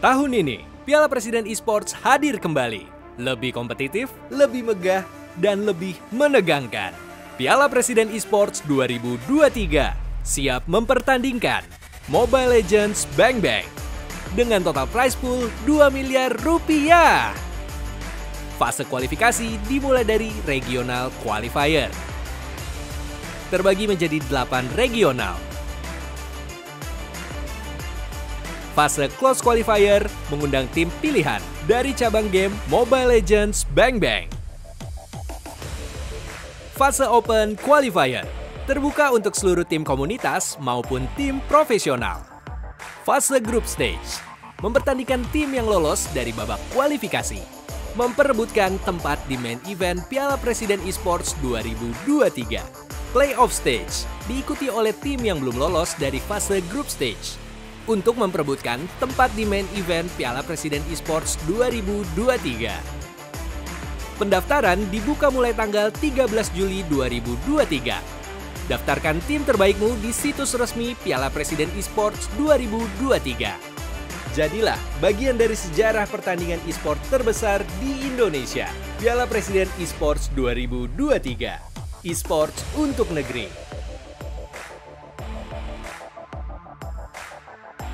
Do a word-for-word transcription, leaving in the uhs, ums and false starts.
Tahun ini, Piala Presiden Esports hadir kembali. Lebih kompetitif, lebih megah, dan lebih menegangkan. Piala Presiden Esports dua ribu dua puluh tiga siap mempertandingkan Mobile Legends Bang Bang dengan total prize pool dua miliar rupiah. Fase kualifikasi dimulai dari regional qualifier. Terbagi menjadi delapan regional. Fase Close Qualifier mengundang tim pilihan dari cabang game Mobile Legends Bang Bang. Fase Open Qualifier terbuka untuk seluruh tim komunitas maupun tim profesional. Fase Group Stage mempertandingkan tim yang lolos dari babak kualifikasi, memperebutkan tempat di main event Piala Presiden Esports dua ribu dua puluh tiga. Playoff Stage diikuti oleh tim yang belum lolos dari fase Group Stage untuk memperebutkan tempat di main event Piala Presiden Esports dua ribu dua puluh tiga. Pendaftaran dibuka mulai tanggal tiga belas Juli dua ribu dua puluh tiga. Daftarkan tim terbaikmu di situs resmi Piala Presiden Esports dua ribu dua puluh tiga. Jadilah bagian dari sejarah pertandingan esports terbesar di Indonesia. Piala Presiden Esports dua ribu dua puluh tiga. Esports untuk negeri.